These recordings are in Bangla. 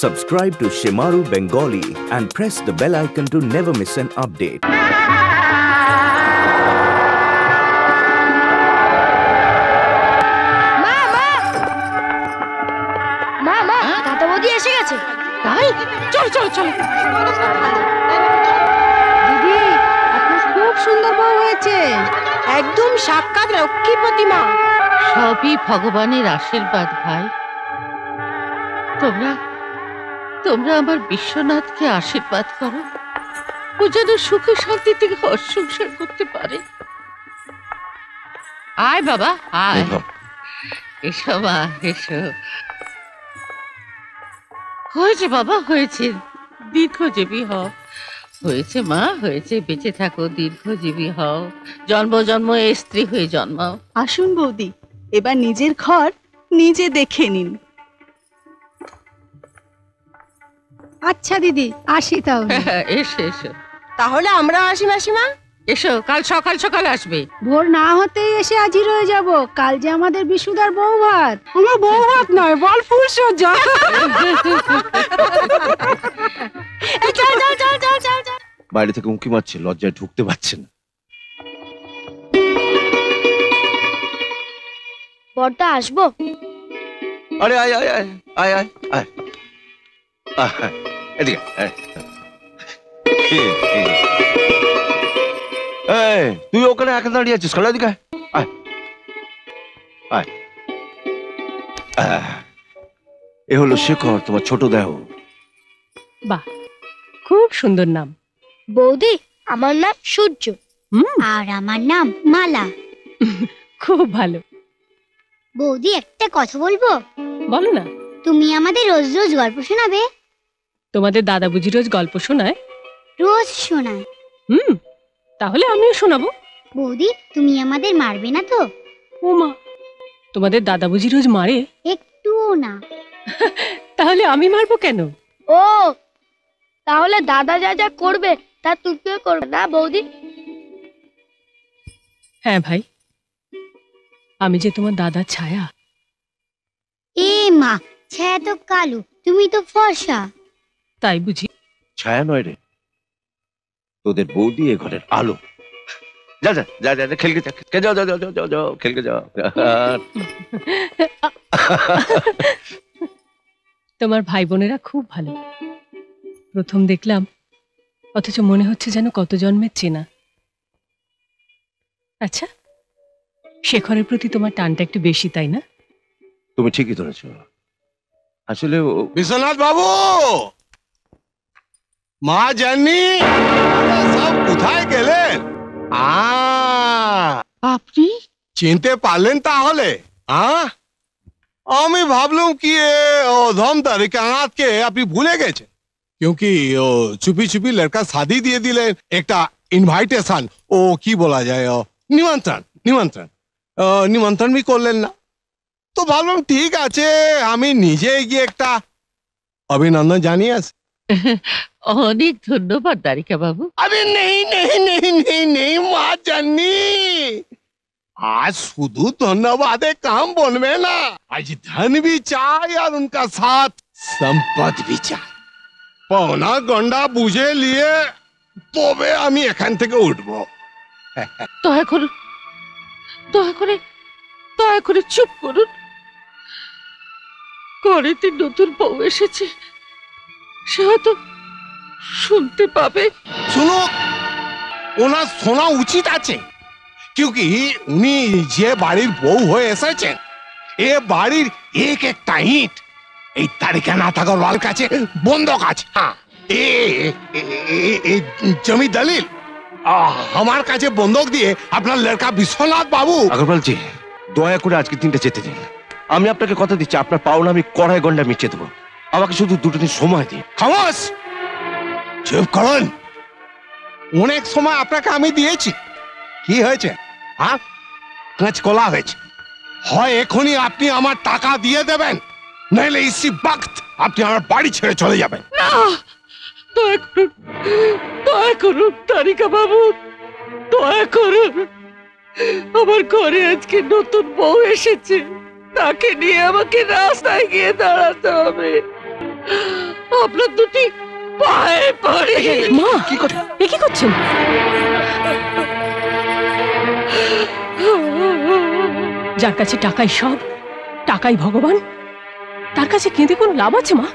Subscribe to Shemaroo Bengali and press the bell icon to never miss an update. चलो चलो चलो दीदी अपनी खूब सुंदर बो हुए चे एकदम शाकात रखी प्रतिमा सभी भगवाने आशीर्वाद भाई तुमरा तुमरा अमर विश्वनाथ के आशीर्वाद करो मुझे तो सुख शांति तक हर्षुक शर करते पारे आए बाबा आए इशो माँ इशो होएचे बाबा होएचे दीर्घ जीवी हो होएचे माँ होएचे बेचे थाको दीर्घ जीवी हो जन्म जन्म स्त्री हुए जन्म आशुन बौदी एबार निजेर घर निजे देखे निन अच्छा दीदी आशी ताओ एशो एशो ताहोले आमरा आशी माशीमा एशो काल सकाल सकाल आसबे भोर ना होतेई एशे आजई रये जाबो काल जे आमादेर बिशुदार बौभात आमार बौभात नय बल फुल सज्जा ए चल चल चल चल चल चल बाड़ी थेके उंकी मारछे लज्जाय ढुकते पारछे ना बड़दा आसबो अरे आय आय आय आय आय आय आय एदिके ए ए तू यो कने आके दाड़िया छिस कला दिखा आ आ ए होलो शेखर तुम्हारा छोटो दाओ वाह खूब सुंदर नाम बौदी আমার নাম সূর্য আর আমার নাম মালা খুব ভালো বৌদি একটা কথা বলবো বলো না তুমি আমাদের রোজ রোজ গল্প শোনাবে তোমাদের দাদা বুঝি রোজ গল্প শোনায় রোজ শোনায় তাহলে আমিও শোনাবো বৌদি তুমি আমাদের মারবে না তো ও মা তোমাদের দাদা বুঝি রোজ মারে একটুও না তাহলে আমি মারবো কেন ও তাহলে দাদা যা যা করবে তা তুমিও করবে না বৌদি হ্যাঁ ভাই আমি যে তোমার দাদা ছায়া এ মা ছায়া তো কালো তুমি তো ফর্সা তাই বুঝি ছায়া নয় রে তোদের বৌদি এ ঘরের আলো যা যা যা যা খেলকে যা কে যাও যাও যাও যাও খেলকে যাও তোমার ভাই বোনেরা খুব ভালো প্রথম দেখলাম অথচ মনে হচ্ছে যেন কত জন্মের চেনা আচ্ছা শেখরের প্রতি তোমার টানটা একটু বেশি তাই না তুমি ঠিকই ধরেছো আসলে বিশ্বনাথ বাবু माँ जानी सब कुथाय गेले आपनी चिंते पालें ताहले आमी भावलुम कि धम तरिकात के अपनी भूले गए क्योंकि चुपी चुपी लड़का शादी दिए दिले एक इनवाइटेशन ओ की बोला जाए निमंत्रण निमंत्रण निमंत्रण भी कर लेना तो भावलुम ठीक आछे आमी निजे गिए एकटा अभिनंदन जानिए অনেক ধন্যবাদ দারিকা বাবু আরে নেই নেই নেই নেই নেই মা জানি আজ শুধু ধন্যবাদে কাম বনবে না আজ ধন भी চাই আর उनका साथ সম্পদ भी চাই পাওনা গন্ডা বুঝে নিয়ে তবে আমি এখান থেকে উঠব দয়া করে চুপ করুন করেতে নতুন বউ এসেছে तो सुनते पापे सुनो ओना सोना उचित आचे क्योंकि उन्हीं जे बाड़ीर बऊ हो ऐसा चे ए बाड़ीर एक एक टाइट ए तारिका नाथागर वाल काचे बंदो काचे हाँ ए ए जमी दलील हमार काचे बंदोक दिए अपना लड़का विश्वनाथ बाबू अगरवाल जी दया करे आज के दिन टा जेते दिन आमी आपनाके कथा दिच्छी आपनार पावना आमी कड़ाई गंडा मिचे देबो আমাকে শুধু দুটো দিন সময় দিন খালাস চুপ করুন অনেক সময় আপনাকে আমি দিয়েছি কি হয়েছে হ্যাঁ কাঁচকলা হয়েছে হয় এখনি আপনি আমার টাকা দিয়ে দেবেন নাইলে ইসি বক্ত আপনি আমার বাড়ি ছেড়ে চলে যাবেন না দয়া করুন তারিকা বাবু দয়া করুন আমার ঘরে আজকে নতুন বউ এসেছে তাকে নিয়ে আমাকে রাস্তায় গিয়ে দাঁড়াতে হবে আপনার দুটি পায়ে পড়ে। মা কি কথা, এ কি করছেন? যার কাছে টাকাই সব, টাকাই ভগবান, তার কাছে কেঁদে কোন লাভ আছে মা?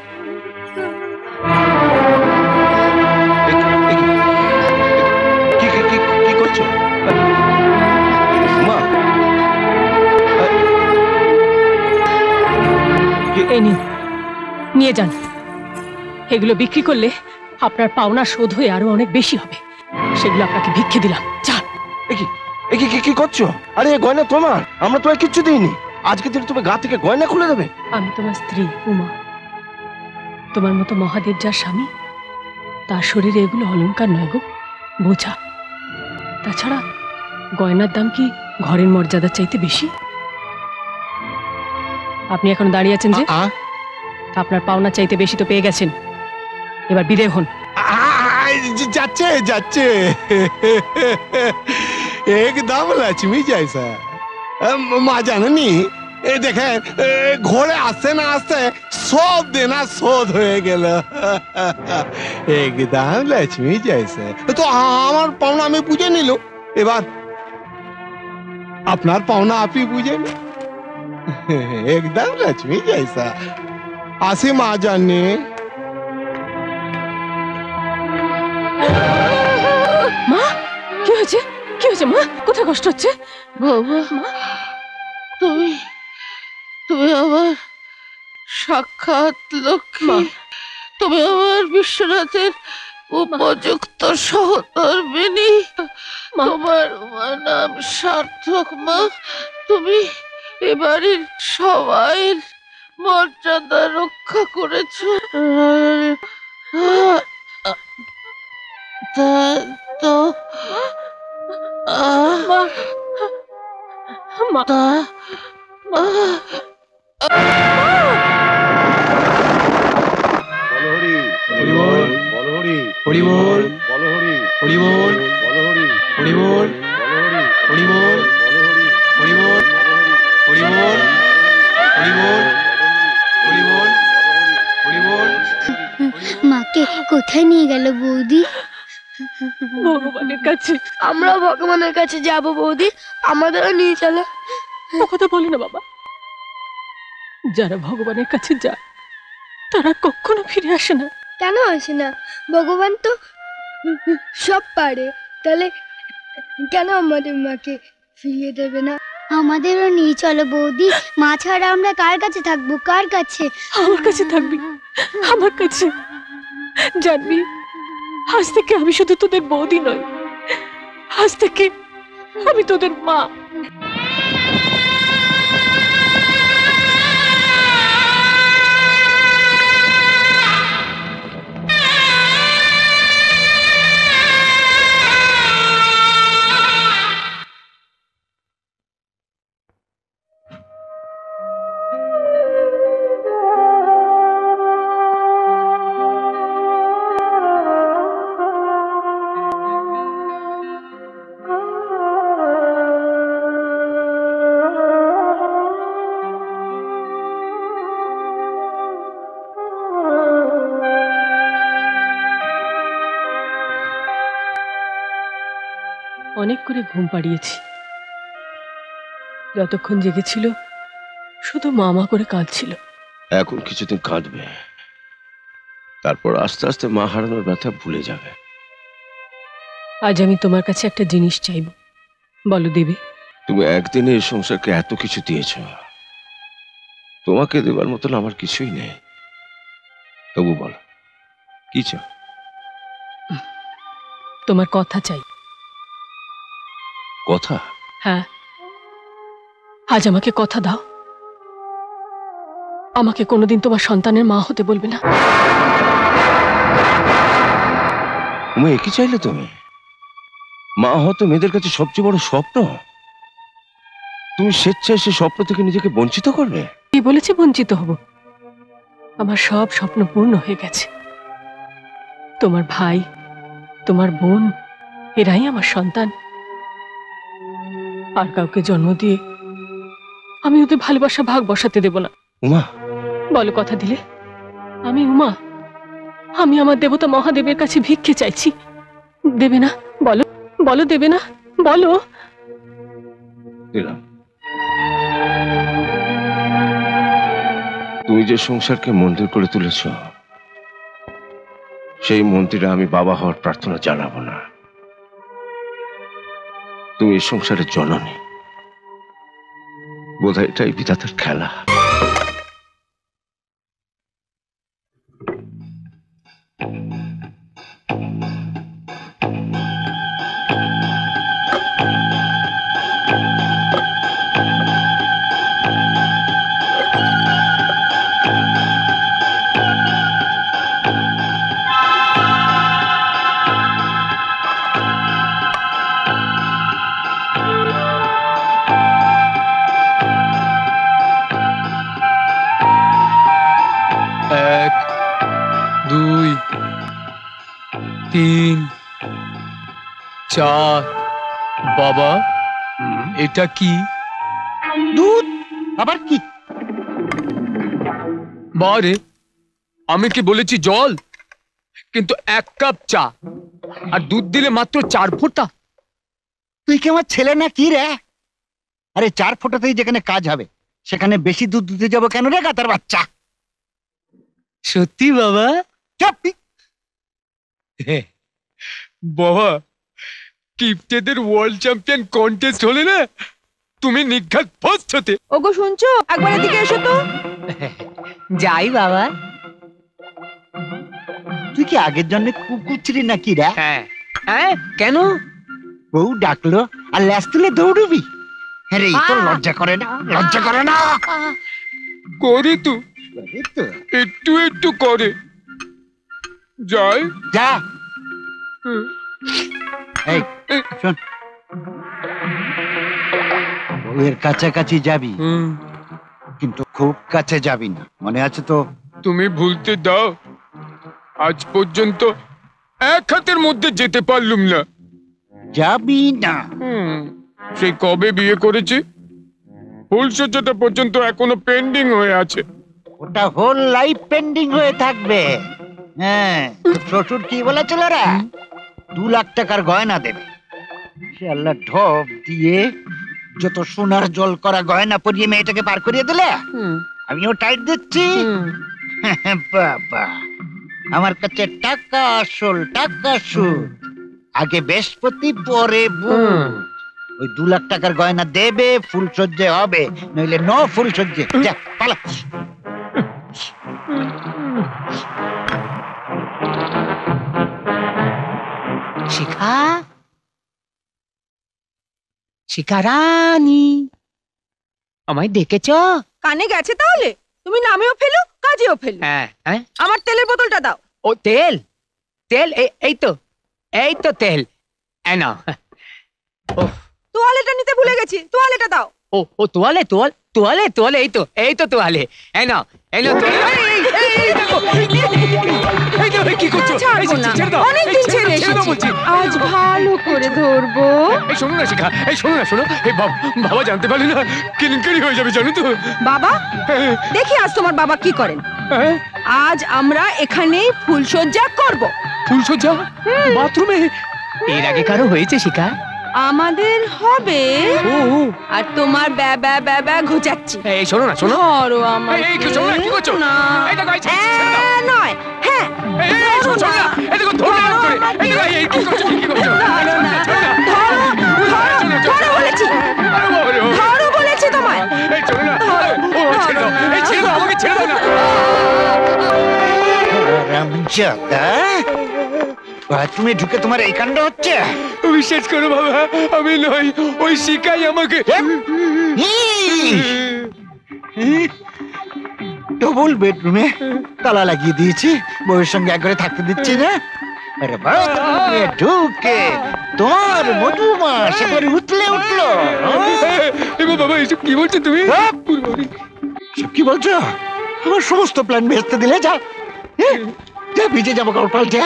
নিয়ে যান, এগুলো বিক্রি করলে আপনার পাওনা শোধ হয়ে আরো অনেক বেশি হবে, সেগুলো আপনাকে ভিক্ষে দিলাম। যান। কি করছো? আরে গয়না তোমার, আমরা তোমায় কিচ্ছু দিইনি। আজকে দিন তুমি গা থেকে গয়না খুলে দেবে? আমি তোমার স্ত্রী উমা, তোমার মতো মহাদেব যার স্বামী তার শরীরে এগুলো অলঙ্কার নয় গো, বোঝা। তাছাড়া গয়নার দাম কি ঘরের মর্যাদার চাইতে বেশি? আপনি এখন দাঁড়িয়ে আছেন যে আপনার পাওনা চাইতে বেশি তো পেয়ে গেছেন, এবার বিদেয় হন। যাচ্ছে যাচ্ছে একদম লক্ষ্মী জয়সা। মা জানেনি, এ দেখেন ঘরে আসতে না আসতে সব দেনা শোধ হয়ে গেল, একদম লক্ষ্মী জয়সা। তো আমার পাওনা আমি বুঝে নিল, এবার আপনার পাওনা আপনি বুঝে নিল, একদম লক্ষ্মী জয়সা। আসি মা জানি। মা কি হয়েছে, কি হয়েছে মা? কোথায় কষ্ট হচ্ছে? বাবা তুই তুই আমার সাক্ষাৎ লক্ষ্মী, তুমি আমার বিশ্বনাথের উপযুক্ত সহধর্মিণী, তোমার নাম সার্থক। মা তুমি এবারের সবাই মর্যাদা রক্ষা করেছ, মাকে কোথায় নিয়ে গেল বৌদি? ভগবানের কাছে। আমরা ভগবানের কাছে যাব বৌদি, আমাদেরও নিয়ে চলো। কথা বলি না বাবা, যারা ভগবানের কাছে যায় তারা কখনো ফিরে আসে না। কেন আসে না? ভগবান তো সব পারে, তাহলে কেন আমাদের মাকে ফিরিয়ে দেবে না? আমাদেরও নিয়ে চলো বৌদি, মা ছাড়া আমরা কার কাছে থাকবো? কার কাছে? আমার কাছে থাকবি, আমার কাছে। জানবি আজ থেকে আমি শুধু তোদের বৌদি নই, আজ থেকে আমি তোদের মা। অনেক করে ঘুম পাড়িয়েছি, যতক্ষণ জেগেছিল শুধু মামা করে কাঁদছিল। এখন কিছুদিন কাঁদবে, তারপর আস্তে আস্তে মা হারানোর ব্যথা ভুলে যাবে। আজ আমি তোমার কাছে একটা জিনিস চাইব, বলো দেবে? তুমি একদিনে এই সংসারকে এত কিছু দিয়েছ, তোমাকে দেবার মতন আমার কিছুই নেই, তবু বলো কি চাও? তোমার কথা চাই। কথা? হ্যাঁ, আজ আমাকে কথা দাও, আমাকে কোনোদিন তোমার সন্তানের মা হতে বলবে না। তুমি একই চাইলে? তুমি মা হতো মেয়েদের কাছে সবচেয়ে বড় স্বপ্ন, তুমি স্বেচ্ছায় সে স্বপ্ন থেকে নিজেকে বঞ্চিত করবে? কি বলেছে বঞ্চিত হব? আমার সব স্বপ্ন পূর্ণ হয়ে গেছে। তোমার ভাই, তোমার বোন, এরাই আমার সন্তান। আর কাউকে জন্ম দিয়ে আমি ওদের ভালোবাসা ভাগ বসাতে দেব না। উমা বলো, কথা দিলে? আমি উমা আমি আমার দেবতা মহাদেবের কাছে ভিক্ষা চাইছি। দেবে না? বলো, বলো দেবে না, বলো। দিলাম। তুমি যে সংসারকে মন্দির করে তুলেছ, সেই মন্দিরে আমি বাবা হওয়ার প্রার্থনা জানাবো না। তুমি এই সংসারের জননী, বোধহয় এটাই বিধাতার খেলা। বাবা এটা কি দুধ? আবার কি? বারে আমি কি বলেছি জল? কিন্তু এক কাপ চা আর দুধ দিলে মাত্র 4 ফোঁটা। তুই কি আমার ছেলে না কি রে? আরে 4 ফোঁটাতেই যেখানে কাজ হবে সেখানে বেশি দুধ দিতে যাবো কেন রে গাধার বাচ্চা? সত্যি বাবা? সত্যি বাবা, কিপ্টেদের ওয়ার্ল্ড চ্যাম্পিয়ন কন্টেস্ট হলে না তুমি নিঘাত ফার্স্ট হতে। ওগো শুনছো, একবার এদিকে এসো তো। যাই বাবা। তুই কি আগের জন্য কুকুর ছিলি নাকি রে? হ্যাঁ। হ্যাঁ কেন? বউ ডাকলো আর ল্যাস তুলে দৌড়বি? হ্যাঁ রে, তোর লজ্জা করে না? লজ্জা করে না? করে তো, একটু একটু করে। যাই যা। এই শোন, ওর কাছাকাছি যাবি কিন্তু খুব কাছে যাবি না, মনে আছে তো? তুমি ভুলতে দাও, আজ পর্যন্ত এক হাতের মধ্যে যেতে পারলুম না। যাবি না? সে কবে বিয়ে করেছি, ফুলসজ্জাটা পর্যন্ত এখনো পেন্ডিং হয়ে আছে। ওটা হোল লাইফ পেন্ডিং হয়ে থাকবে। হ্যাঁ, শ্বশুর কি বলেছিল রে? 2 লাখ টাকার গয়না দেবে। সে আল্লাহ ঢপ দিয়ে যত সোনার জল করা গয়না পরিয়ে মেয়েটাকে পার করিয়ে দিলে। আমিও টাইট দিচ্ছি। বাবা আমার কাছে টাকা আসল টাকা সুদ, আগে বৃহস্পতি পরে বুধ। ওই 2 লাখ টাকার গয়না দেবে, ফুলসজ্জে হবে, নইলে ন ফুলসজ্জে। যা পালা। শিখা, শিখারানী আমায় ডেকেছ? কানে গেছে তাহলে? তুমি নামেও ফেলো কাজেও ফেলো। হ্যাঁ হ্যাঁ। আমার তেলের বোতলটা দাও। ও তেল? তেল এই তো, এই তো তেল। নাও। ওহ, তোয়ালেটা নিতে ভুলে গেছি, তোয়ালেটা দাও। ও ও তোয়ালে, তোয়াল, তোয়ালে তোয়ালে, এই তো, এই তো তোয়ালে। এই নাও, এই নাও তোয়ালে। দেখি আজ তোমার বাবা কি করেন। আজ আমরা এখানেই ফুলসজ্জা করবো। ফুলসজ্জা বাথরুমে? এর আগে কারো হয়েছে শিখা? আমাদের হবে। আর তোমার ব্যাবা ব্যাবা ঘোচাচ্ছি। এই শোনো না, শোনো। আরে আমার এই কি শোনো, কি করছো? এটা গাইছি নয়। হ্যাঁ এই শোনো না, এটা কো ধরে না করে। এটা এই কি করছো, কি করছো? ধরো না, ধরো বলেছি। আরে বাবারে, ধরো বলেছি তোমায়। এই শোনো না, ও ছেড়ে দাও, এই ছেড়ে দাও, আমাকে ছেড়ে দাও না। রামজাদা বাথরুমে ঢুকে তোমার এই কাণ্ড হচ্ছে? বিশ্বাস করো বাবা, আমি নই, ওই শিখাই আমাকে। ডবল বেডরুমে তালা লাগিয়ে দিয়েছি, বউয়ের সঙ্গে একবারে থাকতে দিচ্ছি না। আরে বাথরুমে ঢুকে তোর মধুমাস এবারে উতলে উঠলো। বাবা এসব কি বলছো তুমি? সব কি বলছো? আমার সমস্ত প্ল্যান ভেস্তে দিলে। যা যা, ভিজে যাবো কাপড় পাল্টে।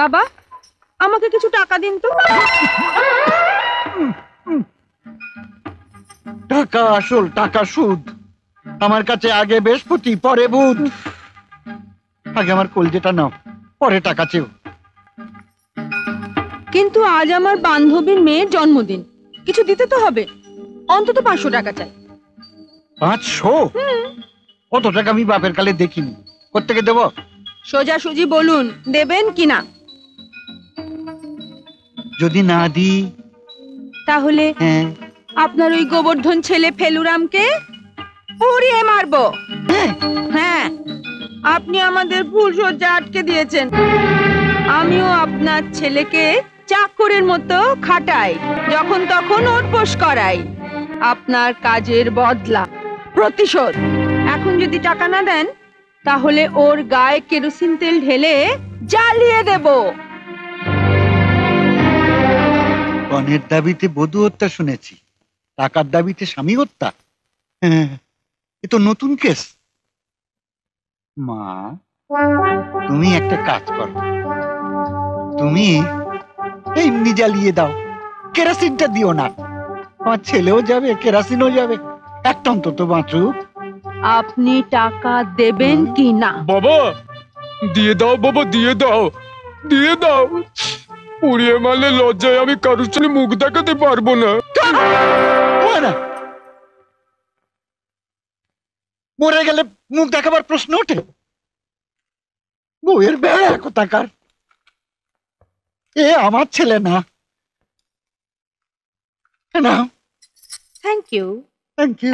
বাবা আমাকে কিছু টাকা দিন তো। টাকা আসল টাকা সুদ, सोजा सुजी बोलून देबेन की ना जोदी ना दी ताहुले आपनार ओई गोबर्धन छेले फेलुराम के পুড়িয়ে মারবো। হ্যাঁ আপনি আমাদের ভুল সহ্যে আটকে দিয়েছেন। আমিও আপনার ছেলেকে চাকরের মতো খাটাই, যখন তখন ওঠবোস করাই, আপনার কাজের বদলা প্রতিশোধ। এখন যদি টাকা না দেন তাহলে ওর গায়ে কেরোসিন তেল ঢেলে জ্বালিয়ে দেব। কনের দাবিতে বধূ হত্যা শুনেছি, টাকার দাবিতে স্বামী হত্যা। तो नतून केस मा तुमी एक काज करो, तुमी एमनी जालिए दाओ, केरासिनटा दिओ ना, आमार छेलेओ जाबे केरासिनओ जाबे, एकटा अंतत बाँचुक। आपनी टाका देबेन कि ना? बाबा दिए दाओ, बाबा दिए दाओ, दिए दाओ। पुड़िये मारले लज्जाय आमी कारोर सामने मुख देखाते पारबो ना। মরে গেলে মুখ দেখাবার প্রশ্ন ওঠে? বউয়ের বেড়া কোথাকার! এ আমার ছেলে না। Thank you.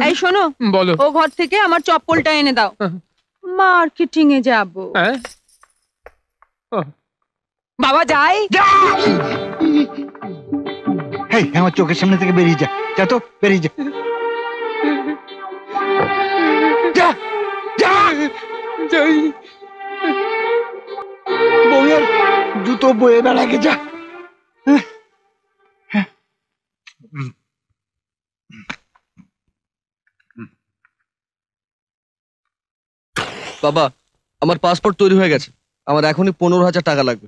এই শোনো, ও ঘর থেকে আমার চপ্পলটা এনে দাও, মার্কেটিং এ যাব। বাবা যাই, আমার চোখের সামনে থেকে বেরিয়ে যা, যা তো বেরিয়ে যা। জুতো বয়ে বেড়াকে যা। বাবা আমার পাসপোর্ট তৈরি হয়ে গেছে, আমার এখনই 15,000 টাকা লাগবে।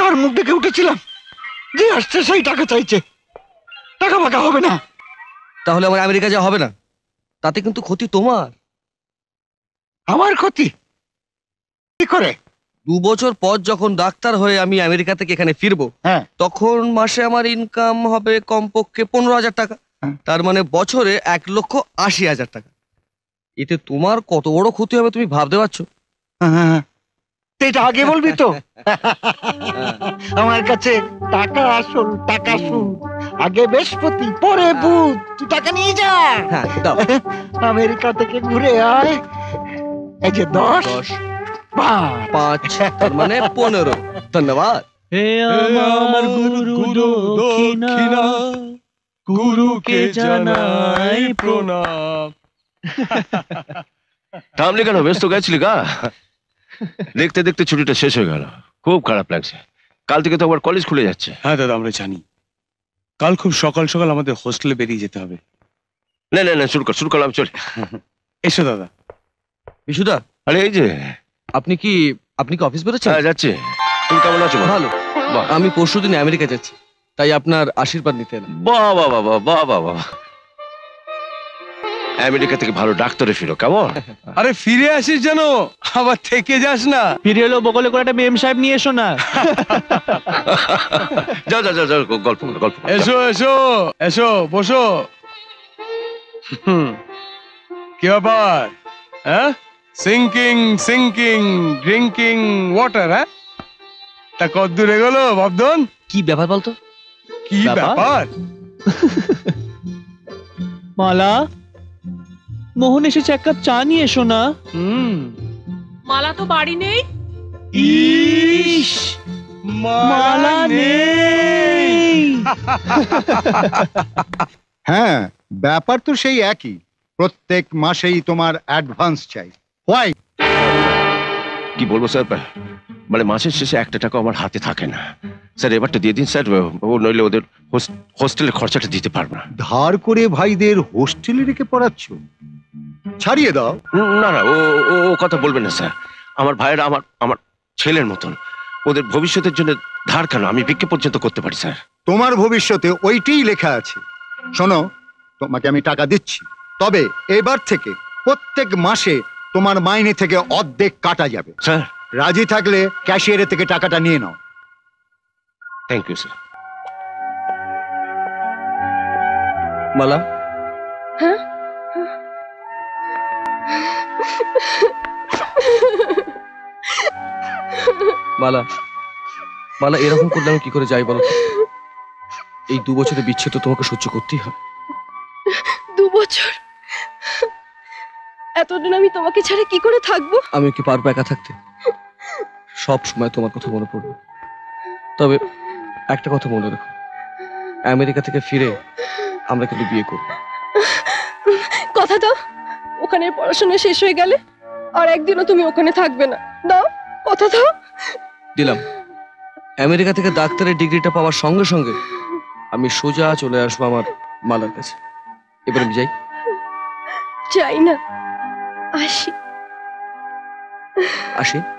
কার মুখ দেখে উঠেছিলাম যে আসছে সেই টাকা চাইছে, টাকা বাঁকা হবে না। তাহলে আমার আমেরিকা যাওয়া হবে না, তাতে কিন্তু ক্ষতি তোমার। আমার ক্ষতি কি করে? 2 বছর পর যখন ডাক্তার হয়ে আমি আমেরিকা থেকে এখানে ফিরবো, তখন মাসে আমার ইনকাম হবে কমপক্ষে 15,000 টাকা, তার মানে বছরে 1,80,000 টাকা। এতে তোমার কত বড় ক্ষতি হবে তুমি ভাবতে পারছো? এটা আগে বলবি তো? আমার কাছে টাকা আসল, টাকা শুন, আগে বৃহস্পতি পরে বুধ, তুই টাকা নিয়ে যা। হ্যাঁ দাও, আমেরিকা থেকে ঘুরে আয়। এই যে 10 10 5 5, তার মানে 15। ধন্যবাদ। হে আমার গুরু দক্ষিণা, গুরুকে জানাই প্রণাম। থামলি কেন? ব্যস্ত গেছিলি গা? দেখতে দেখতে ছুটিটা শেষ হয়ে গেল, খুব খারাপ লাগছে। কাল থেকে তো আবার কলেজ খুলে যাচ্ছে। হ্যাঁ দাদা আমরা জানি, কাল খুব সকাল সকাল আমাদের হোস্টেলে বেরিয়ে যেতে হবে। না না না, শুরু কর, শুরু করলাম, চল। এসো দাদা। বিশুদা, আরে এই যে আপনি কি অফিস বেরোচ্ছেন? হ্যাঁ যাচ্ছি। তুমি কেমন আছো? ভালো। আমি পরশুদিন আমেরিকা যাচ্ছি, তাই আপনার আশীর্বাদ নিতে এলাম। বাহ বাহ বাহ বাহ বাহ, আমেরিকা থেকে ভালো ডাক্তারে ফিরো। কেমন? আরে ফিরে আসিস যেন, আবার থেকে যাস না। ফিরে এলো বগলে করে একটা মেম সাহেব নিয়ে এসো না। যাও যাও যাও, গল্প গল্প। এসো এসো এসো, বসো। কি ব্যাপার? হ্যাঁ সিঙ্কিং ড্রিঙ্কিং ওয়াটার। হ্যাঁ তা কদ্দুর এগোলো ভাবদন? কি ব্যাপার বলতো? কি ব্যাপার? মালা, মোহন এসেছে, এক কাপ চা নিয়ে এসো না। মালা তো বাড়ি নেই। ইস, মালা নেই। হ্যাঁ ব্যাপার তো সেই একই, প্রত্যেক মাসেই তোমার অ্যাডভান্স চাই। হোয়াই? কি বলবো স্যার, মানে মাসের শেষে একটা টাকা আমার হাতে থাকে না স্যার। এবারটা দিয়ে দিন স্যার, নইলে ওদের হোস্টেলের খরচাটা দিতে পারব না। ধার করে ভাইদের হোস্টেলে রেখে পড়াচ্ছ? ছাড়িয়ে দাও। না না, ও কথা বলবেন না স্যার, আমার ভাইরা আমার আমার ছেলের মতন ওদের ভবিষ্যতের জন্য ধার কেন আমি বিক্রি পর্যন্ত করতে পারি স্যার। তোমার ভবিষ্যতে ওইটাই লেখা আছে। শোনো তোমাকে আমি টাকা দিচ্ছি, তবে এবার থেকে প্রত্যেক মাসে তোমার মাইনে থেকে অর্ধেক কাটা যাবে। স্যার রাজি থাকলে ক্যাশিয়ারের থেকে টাকাটা নিয়ে নাও। Thank you sir. মালা হ্যাঁ মালা মালা এরকম করলে আমি কি করে যাই বলো? এই 2 বছরে বিচ্ছেদ তো তোমাকে সহ্য করতেই হবে। 2 বছর এতদিন আমি তোমাকে ছাড়া কি করে থাকবো? আমি কি পারবো একা থাকতে? সব সময় তোমার কথা মনে পড়বে। তবে একটা কথা মনে রাখো, আমেরিকা থেকে ফিরে আমরা কিন্তু বিয়ে করব। কথা দাও ওখানে পড়াশোনা শেষ হয়ে গেলে আর একদিনও তুমি ওখানে থাকবে না। দাও কথা দাও। দিলাম। আমেরিকা থেকে ডাক্তারের ডিগ্রিটা পাওয়ার সঙ্গে সঙ্গে আমি সোজা চলে আসবো আমার মালার কাছে। এবার আমি যাই। যাই না আসি আসি।